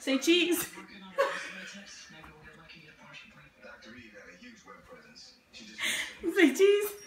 Say cheese. Say cheese.